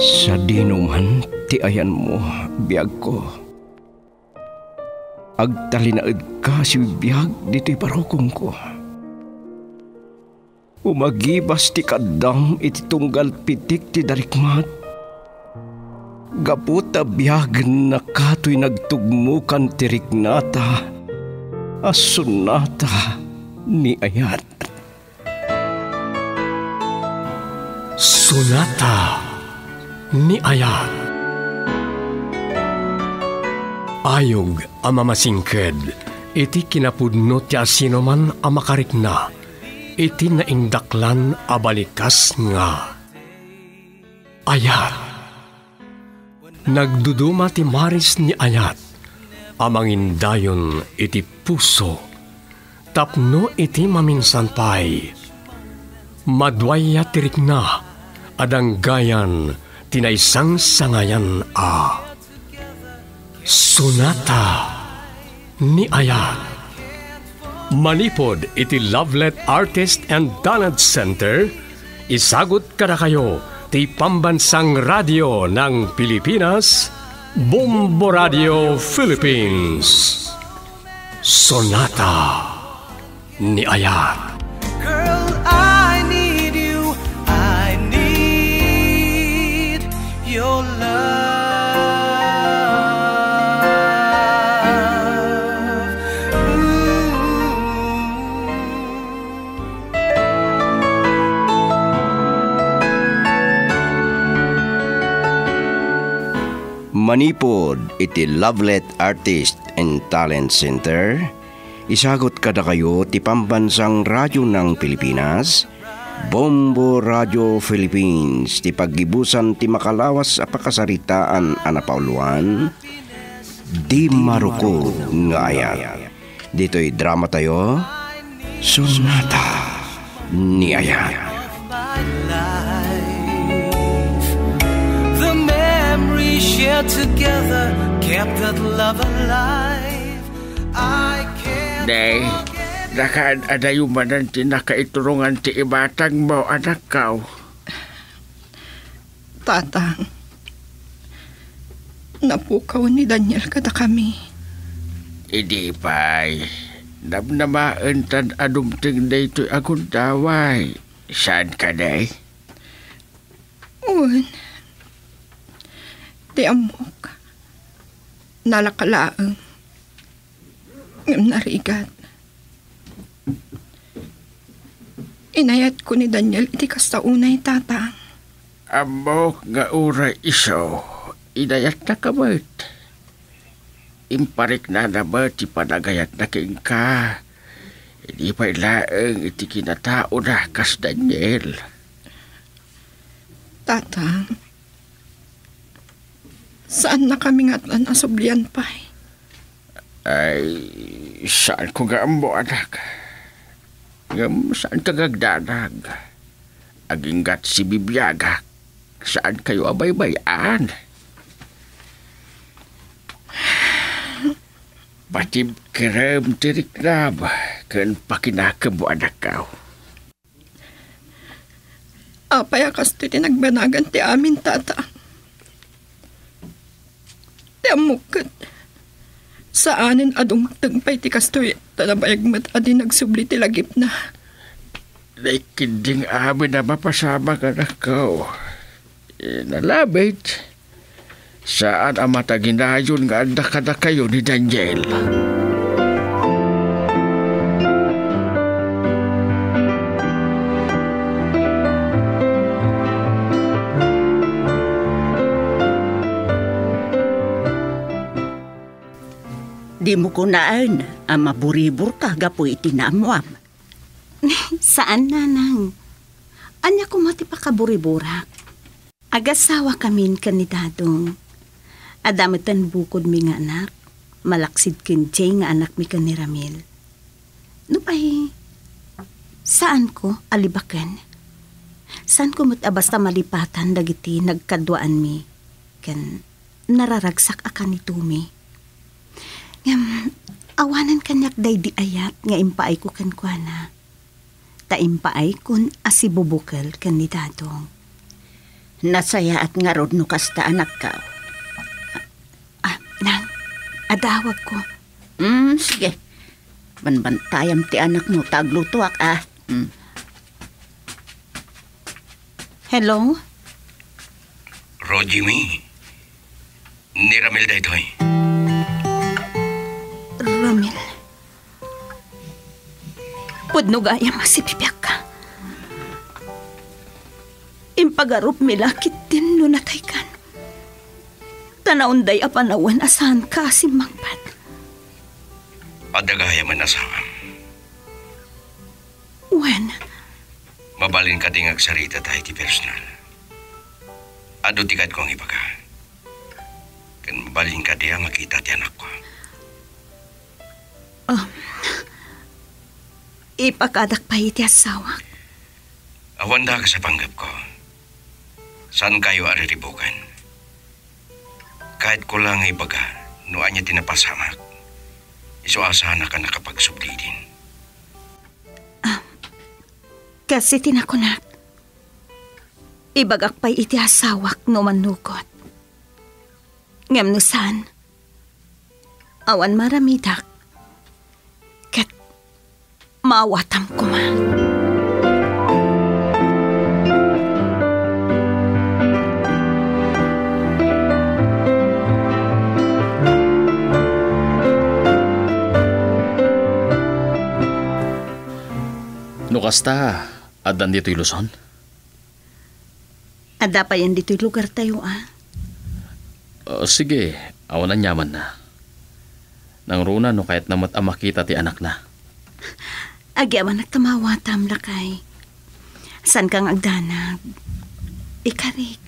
Sa dinuman ti ayan mo, biyag ko. Agtalinaid ka si biyag dito'y parokong ko. Umagibas ti kadam iti tunggal pitik ti darikmat. Gaputa biyag na kato'y nagtugmukan ti Rignata, a Sonata ni Ayat. Sonata ni Ayat. Ayog amamasingked, iti kinapudno ti asinoman amakarikna, iti naindaklan abalikas nga. Ayat. Nagduduma ti maris ni Ayat, amangindayon iti puso, tapno iti maminsanpay. Madwaya ti Rikna, adanggayan tinaisang sangayan a Sonata ni Ayat. Manipod iti Lovelet Artist and Talent Center, isagot kada kayo ti Pambansang Radio ng Pilipinas, Bombo Radyo Philippines. Sonata ni Ayat. Manipod iti Lovelet Artist and Talent Center, isagot kada kayo ti Pambansang Radyo ng Pilipinas, Bombo Radyo Philippines, ti paggibusan ti makalawas a pakasaritaan a napauluan, di marukod nga ayat. Dito'y drama tayo, Sonata ni Ayat. Together kept that love alive. I can't Day, nakaan adayuman ang tinakaiturungan ti ibatang mo, anak kau. Tatang, napukaw ni Daniel kada kami. Hindi pa'y namnamaan tan anumting na ito'y akong daway. Saan ka, Day? Un ti amok, nalakalaang, narigat. Inayat ko ni Daniel iti kasta unay, tatang. Amok nga ura iso, inayat na kamat. Imparik na naman ti panagayat na kingka. Hindi pa ilaang iti kinatao na kas Daniel. Tatang, saan na kami ngatan asoblian pa'y? Ay, saan ko gambo, anak? Ngam, saan ka gagdanag? Agingat si Bibiaga, saan kayo abay-bayan? Patib kerem tirik na ba? Kan pakinakabo, anak kau. Apay akas ti nagbanagan ti amin, tata. Amukad saanin adong tagpay ti kastoy talabayag mat adi nagsubli ti lagip na. Naikinding amin na mapasama ka na kau. Nalabit saan ang mataginayon nga andakada kayo ni Daniel. Di mo kunaan, ang maburibur ka gapoy itinamuam. Saan, nanang? Anya kumati pa kaburiburak. Agasawa kamin kanidadong. Adamitan bukod mi nga anak. Malaksid kinjay nga anak mi kaniramil. Nupay, saan ko alibakan? Saan ko matabasta malipatan dagiti nagkadwaan mi? Kan nararagsak akan itumi. Awanan kanyak day di ayat nga impaay ko kankwana. Ta impaay kun asibubukel kanidadong. Nasaya at ngarod no kasta anak ka. Nang, adawag ko. Sige. Banbantayam ti anak mo, taglutuak Hello? Rojimi. Ni Ramil da ito Ramil. Pudno gaya masipipiak ka. Impagarup milakit din lunatay kan. Tanaunday apanawan asahan ka si Mangpad. Adagaya man asahan. Wen? Mabalin ka ding agsarita tayo ti personal. Ado tikat kong ibaga. Kan mabalin ka ding makita ti anak ko. Ipakadak pa iti asawa. Awanda ka sa panggap ko. San kayo ariribukan? Kahit ko lang ay baga, noan niya tinapasamak. Isuasahan na ka nakapagsubli din. Kasi tinakunak. Ibagak pa'y iti asawak no manugot. Ngam no saan? Awan maramidak. Kat maawatam kuma. Nukasta, adan dito'y Luzon? Ada pa yan dito'y lugar tayo, sige, awan na nyaman na. Nang runa, no kahit namat amakita ti anak na. Agyaman at tamawa, tamlakay. San kang agdanag? Ikarik.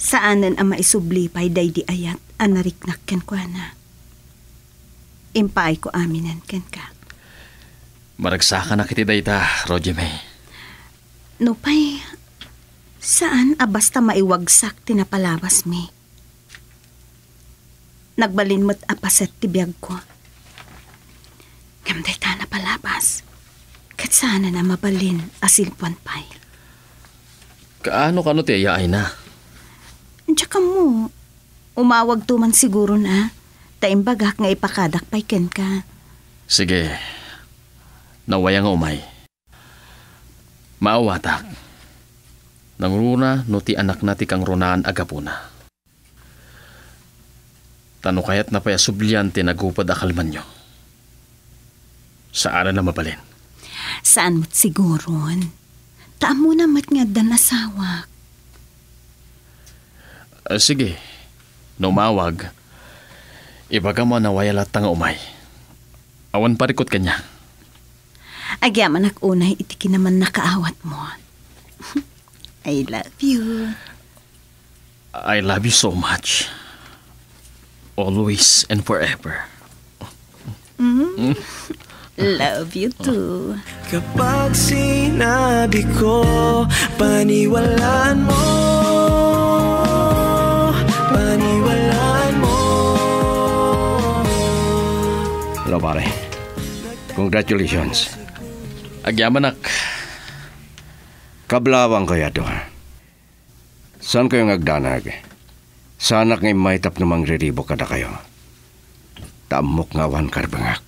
Saanan ang maisubli pa'y day di ayat, anariknak ken kwa na. Impay ko aminan ken ka. Maragsakan na kiti dayta, Rojime. Nupay, saan abasta maiwagsak tinapalawas mi? Nagbalin mo't apaset tibiyag ko. Kamday ta napalawas. Kat sana na mabalin asilpuan pay. Kaano ka no ti ayaay na? Tsaka mo, umawag tuman siguro na. Taimbagak nga ipakadak pay ken ka. Sige. Nawayang umay. Maawatak. Nang runa, no ti anak na ti kang runaan agapuna. Tano kayat na paya subliante nagupad akalman nyo. Saan na mabalin? Saan mo't siguron? Taam mo na mat nga danasawak. Sige. Numawag. Ibaga mo nawayalat tanga umay. Awan parikot kanya. Agyaman ak unay, itiki naman nakaawat mo. I love you. I love you so much. Always and forever. Love you too. Kapag sinabi ko, paniwalaan mo. Paniwalaan mo. Hello, pare. Congratulations. Agyamanak. Kablawang kaya to. Saan kayong agdanag? Sana ngayon maitap namang riribok kada kayo. Tamok nga wan karbangak.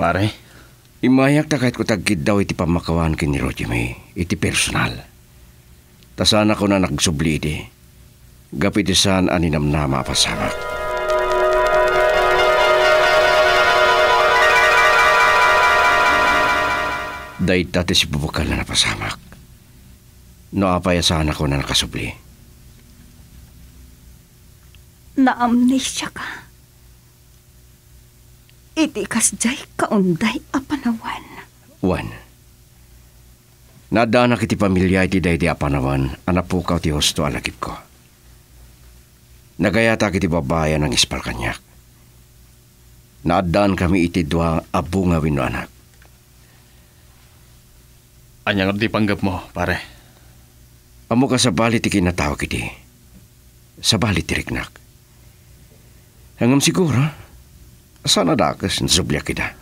Pare? Imayak na kahit ko tagkid daw iti pamakawan kin ni Rojime. Iti personal. Ta sana ko na nagsubli iti. Gapiti saan aninam na mapasamak. Dahil dati si bubukal na napasamak. Naapaya sana ko na nakasubli. Naamnesya ka. Itikas jay kaunday apanawan. Wan. Nadanak iti pamilya iti day di apanawan. Anapukaw ti hosto alagip ko. Nagayata kiti babayan ng Ispalkanyak. Nadaan kami iti dua abungawin no anak. Anyang di panggap mo, pare. Amo ka sa balit ikinatawag iti. Sa balit tiriknak. Hanggang siguro, sana dakas nasubya kita.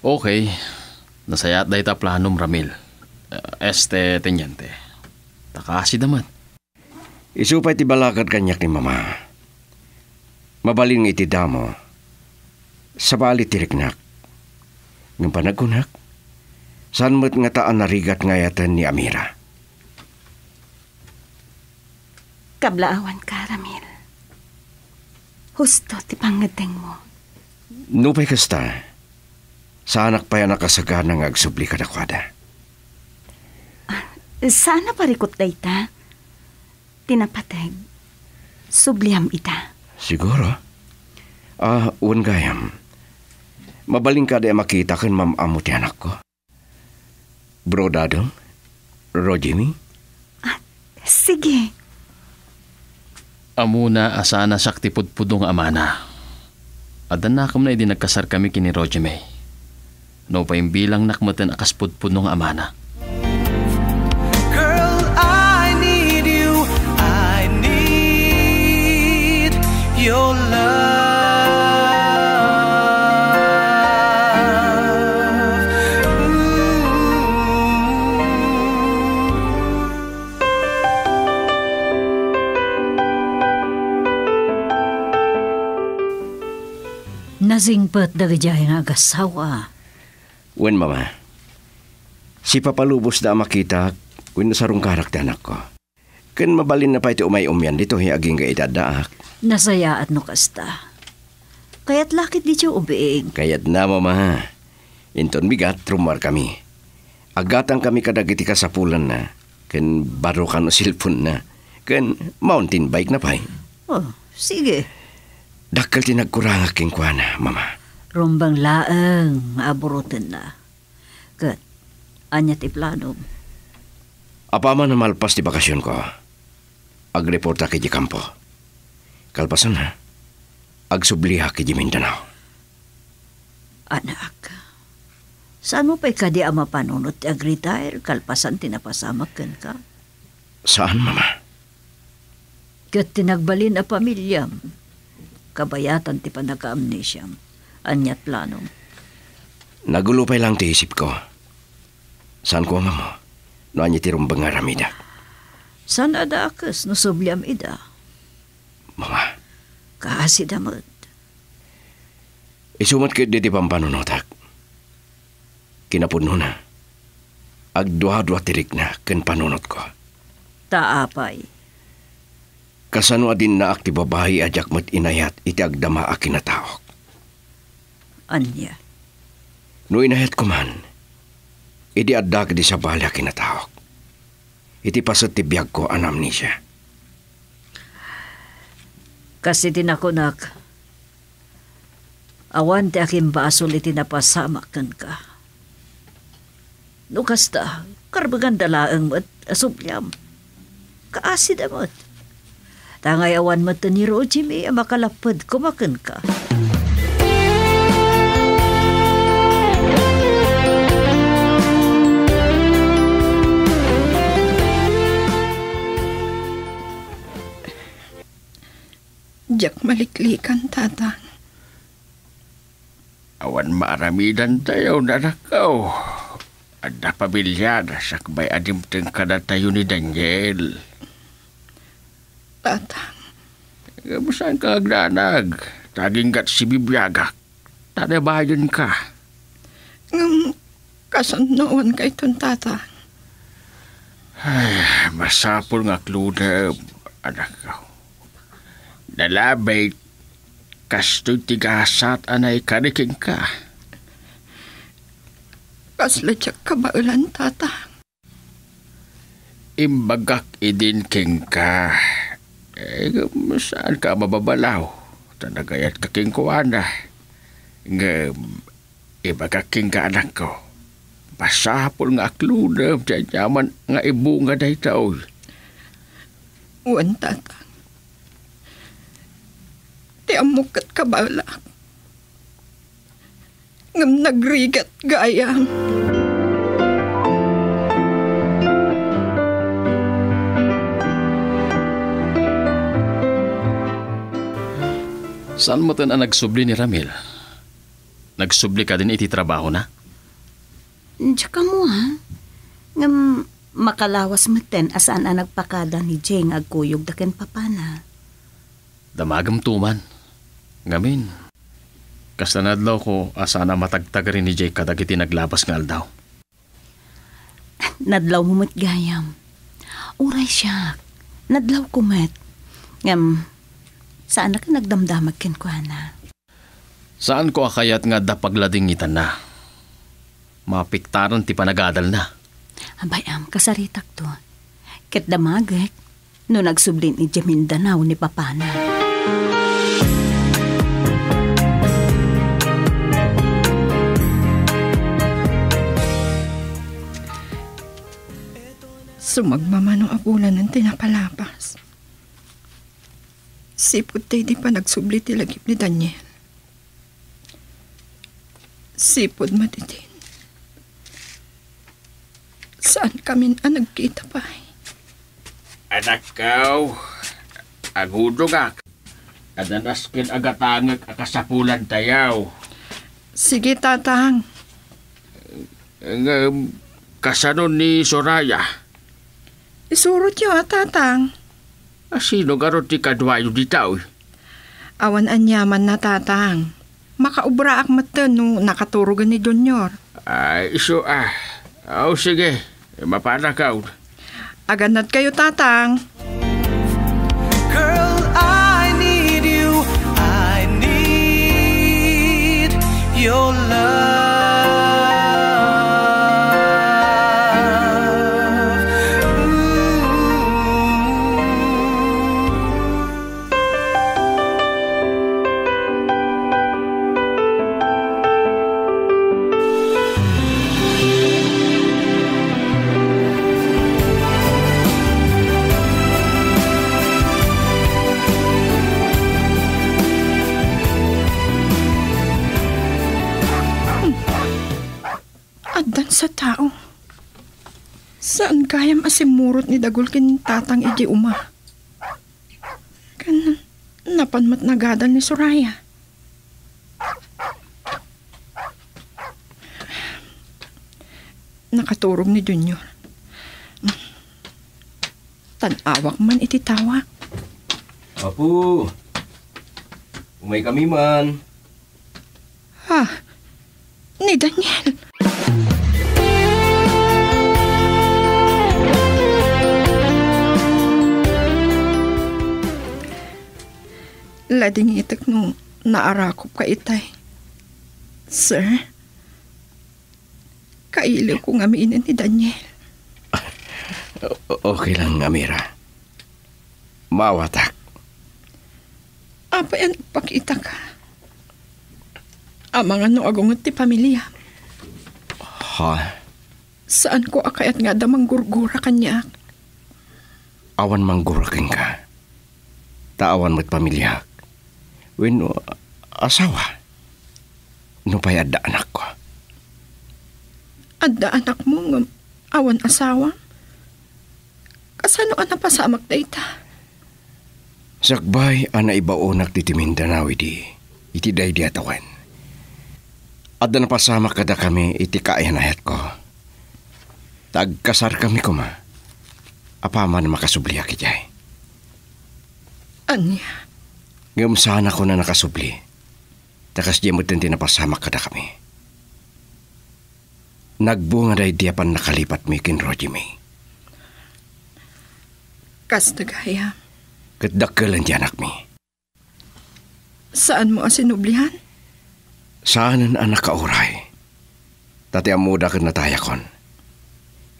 Okay. Nasayat dahi ta planum Ramil. Este tenyente. Takasid naman. Isupay ti balagad kanyak ni mama. Mabaling iti damo. Sabali tiriknak. Ng panagunak. San mo't nga taan narigat ngayatan ni Amira. Kablaawan ka, Ramil. Husto ti pangadeng mo. Nupay kasta. Saanak pa'y nakasagana ng agsubli kadakwada. Sana parikot da ita. Tinapateg. Subliam ita. Siguro. Uwan gayam. Mabaling ka de makita kan mamamu ti anak ko. Bro Dadong? Rojimi? Sige. Amuna asana sakti pudpudong amana. Adan na kam na idi nagkasar kami kini Rojime. No pa yung bilang nakmatan akas pudpudong amana. Girl, I need you. I need your love. Nasingpat da gijay nga agasawa. Wen mama, si papalubos da makita wen nasarong karak da anak ko. Ken mabalin na pa iti umay-umyan dito hiaging ga idadaak. Nasayaat no kasta. Kayat lakit di siya ubiig. Kayat na mama. Inton bigat rumar kami. Agatang kami kadagiti kasapulan na. Ken baro ka no silpon na. Ken mountain bike na pa. Oh, sige. Dakkel tinagkurang aking kuana, mama. Rumbang laeng, maaburutin na. Kat, anyat iplano. Apaman na malpas di bakasyon ko. Agreporta kiji kampo. Kalpasan na. Agsubliha kiji Mindanao. Anak, saan mo pa'y kadi ama panunot ti agretire? Kalpasan tinapasamakan ka? Saan, mama? Kat tinagbalin na pamilyam. Kabayatan ti panag-amnesyam. Anyat plano. Nagulupay lang ti isip ko. Saan ko nga mo? No anya ti rumbang nga ramida. Saan adaakas no subliam ida? Mga. Kaasidamat. Isumat kayo di pampanunotak. Kinapuno na. Agduha-duha tirik na ken panunot ko. Taapay. Kasano adin na akti babae ajak mat inayat iti agdama a kinataok. Anya? No inayat ko man, iti addak di sabali a kinataok. Iti pasat ti biyag ko an amnesia. Kasi tinakunak, awan ti aking basol iti napasamakan ka. No kasta, karbagan dalaang mat asubliam. Kaasid amat. Tangayawan mo ito ni Rojime, makalapad kumakan ka. Diyak maliklikan, tatang. Awan maaramidan tayo na nakaw. Ada pamilyada sakbay adimteng ka na tayo ni Daniel. Tatang. Kamusta ka, agdanag? Taginggat si Bibiaga. Tanabayan ka. Kasannoon ka itong tatang. Ay, masapol nga kluna, anak ko. Nalabay, kasto'y tigasat anay kaniking ka. Kasladyak ka ba ulan, tatang? Imbagak idin king ka. Saan ka mababalaw? Tanagayat kaking kuwana. Ibagaking ka anak ko. Masapol nga akluna. Diyaman nga ibunga na itaw. Uwan, tatang. Tiamukat ka balak. Ngam nagrigat gayang. Saan mo tanan nagsubli ni Ramil? Nagsubli ka din iti trabaho na? Tsaka mo ha. Makalawas maten asaan ang nagpakada ni Jeng agkuyog daken papana. Damagam tuman. Ngamin. Kastanadlaw ko asaan ang matagtaga rin ni Jeng kadagiti naglabas ng aldaw. Nadlaw mo matgayam. Uray siya. Nadlaw ko met. Saan na ka nagdamdamag kenkwana? Saan ko akayat nga dapagladingitan na? Mapiktaron ti panagadal na. Abay am, kasaritak to. Ket damagek, no nagsublin ni Jamindanaw ni papana. Sumagmamanong abulan ng tinapalapas. Sipod tayo di pa nagsublit ilagip ni Daniel. Sipod matitin. Saan kami na nagkita pa? Anak kau, agudo nga. Adanaskin agatangag akasapulan tayaw. Sige, tatang. Kasano ni Soraya? Isurot yun, tatang. Sino garot ni kadwayo ditaw? Awan anyaman na tatang. Makaubra ak mata no nakaturugan ni Junior. Ay, iso ah. O sige, mapana ka. Aganat kayo tatang. Girl, I need you. I need your love. Sa tao. Saan kaya masimurot ni Dagulkin tatang iti uma? Kanan, napanmat nagadal ni Soraya. Nakaturog ni Junior. Tanawak man iti tawa. Apo, umay kami man. Ha, ni Daniel. Lading itak nung naarakop ka itay. Sir, kailaw ko ngamiinan ni Daniel. Okay lang, Amira. Mawatak. Apa yan nagpakita ka? Amang ano agungot ti pamilya. Ha? Saan ko akayat nga da manggurgura kanya? Awan manggurakin ka. Taawan mo't pamilya. Weno, asawa. No pa'y adda anak ko. Adda anak mo ng awan asawa? Kasano ka napasamak na ita? Sakbay, ana ibaonak ti Mindanao iti. Iti day di atawan. Adda napasamak kada kami iti kaayanayat ko. Tagkasar kami kuma. Apaman makasubliya kitay. Anya? Ngam sana ko na nakasubli. Takas di mo din tinapasamak kada kami. Nagbunga na idiapan nakalipat mi kinroji mi. Kas nagaya? Kadakalan di anak mi. Saan mo asinublihan? Saan ang anak kauray? Tati amuda ka natayakon.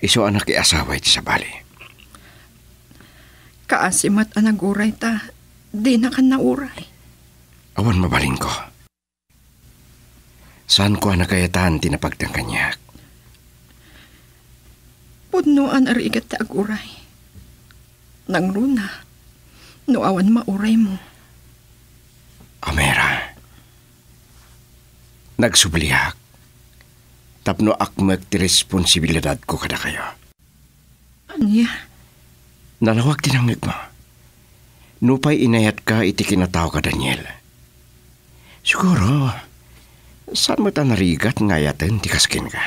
Iso anak iasawa iti sabali. Kaasimat ang naguray ta. Di na ka nauray. Awan mabaling ko. Saan ko ang nakayataan tinapagtang kanyak? Pudnoan arigat ta aguray. Nang runa, no awan mauray mo. Amera, nagsubliak. Tapno akmak ti responsibilidad ko kada kayo. Anya? Nalawag tinangig mo. Nupay inayat ka iti kinatao ka, Daniel. Siguro, saan mo ta narigat ngayatan ti kaskin ka?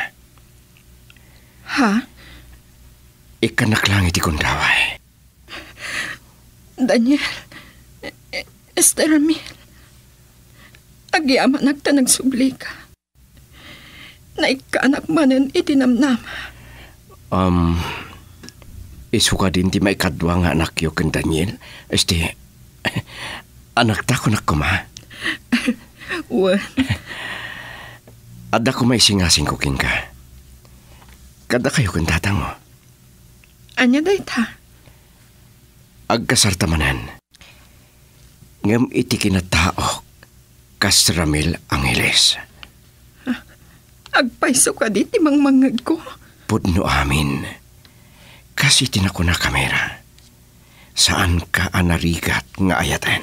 Ha? ikanak langit ikundaway. Daniel, Esther Mil, agi ama nagtanag subli ka. Na ikanak manan itinamnama. Isuka din ti maikadwa nga anak yo ken Daniel. Este, anak ta ko nakuma. Uwan. Ada ko maisingasing ko kin ka. Kada kayo ken tatang mo. Anya day ta? Agkasarta manan. Ngam iti kinataok kas Ramil Angeles. Agpaiso ka di ti mangmangag ko. Pudno amin. Kasi tinakuna kamera. Saan ka anarigat nga ayatan?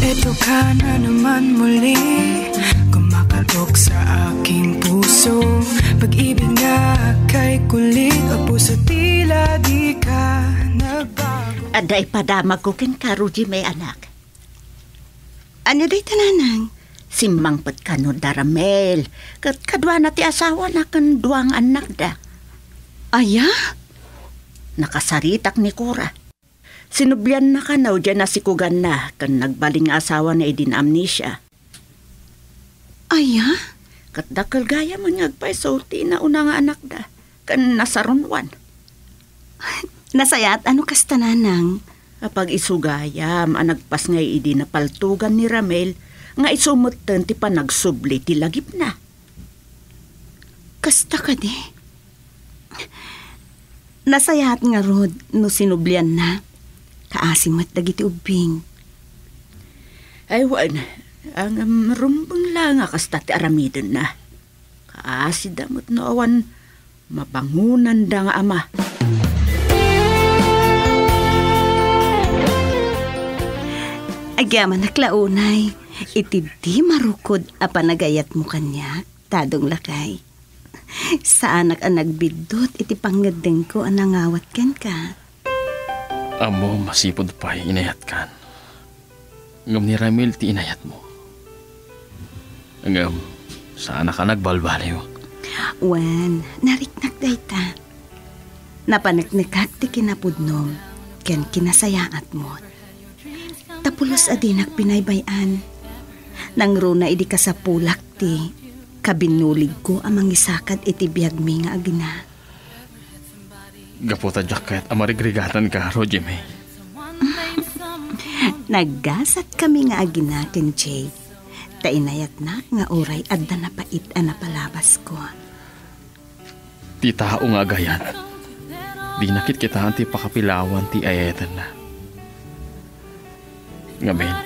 Eto ka na naman muli, kumakatok sa aking puso. Pag-ibig na kay kulit, puso tila di ka nagbago. Aday padamag ko kin ka, Rudy, may anak. Ano day tananang? Simang pat ka no Daramel. Kadwa na ti asawa na kan duang anak da. Aya? Nakasaritak ni Cora. Sinublian na ka na o dyan na sikugan na kan nagbaling asawa na idin amnesia. Aya? Katdakal gaya man ngagpay so ti na una nga anak da kan nasarunwan. Nasayat ano kastananang? Kapag isugayam anagpas ngay idin na paltugan ni Ramel nga isumutan ti panagsubli ti lagip na. Kasta ka di? Nasayahat nga Rod no sinublian na kaasimat dagiti ubing. Ay wan, ang rumbang lang kasta ti aramidon na. Kaasi damot no awan mabangunan da nga ama. Agyaman naklaunay, iti di marukod a panagayat mo kanya, tadong lakay. Sa anak ang nagbidot, iti pangadeng ko ang nangawat kan ka. Amo, masipod pa inayat kan. Ngam ni Ramil, ti inayat mo. Ngam, sa anak ang nagbalbaliw. Wan, nariknak dayta. Napanagnikak ti kinapudnom, ken kinasayaat mo. Tapulos adinak pinaybayan. Nangruna idi ka sa pulak ti. Kabinulig ko amang isakad iti biyagmi nga agina. Gaputa jak kaya't amarigrigatan ka, Rojime. Naggasat kami nga agina, Kenjay. Tainayat na nga oray at danapait na napalabas ko. Ti tao nga gayat. Di nakit kita ti pakapilawan ti ayatan na. Ngamin,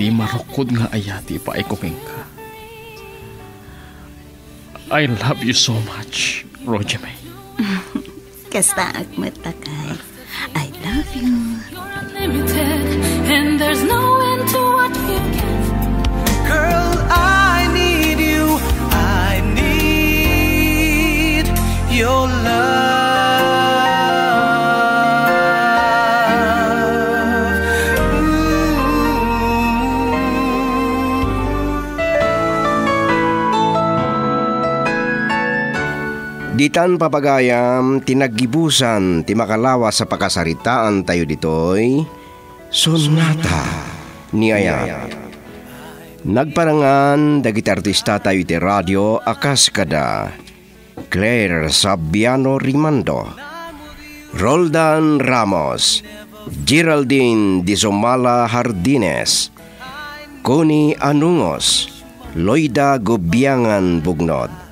di marukod nga ayati pa ikuking ka. I love you so much, Rojime. Kasta akmat takay. I love you. You're unlimited and there's no end to what you give. Girl, I need you. I need your love. Ditan papagayam, tinagibusan, timakalawa sa pakasaritaan tayo ditoy, Sonata ni Ayat. Nagparangan, dagiti artista tayo iti radyo, akas kada, Claire Sabiano Rimando, Roldan Ramos, Geraldine Dizomala Hardines, Connie Anungos, Loida Gobiangan Bugnod,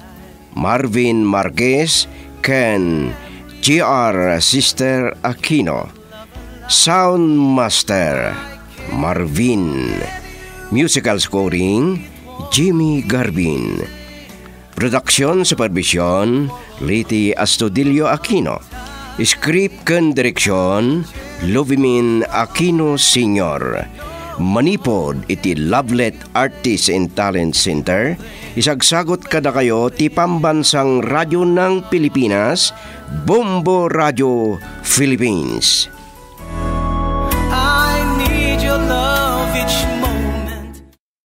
Marvin Marquez, Ken, G.R. Sister Aquino, Soundmaster, Marvin, Musical Scoring, Jimmy Garbin, Production Supervision, Liti Astudillo Aquino, Script ken Direksyon, Lovimin Aquino Sr., manipod iti Lovelet Artist and Talent Center, isagsagot kada kayo ti pambansang radyo ng Pilipinas, Bombo Radyo Philippines.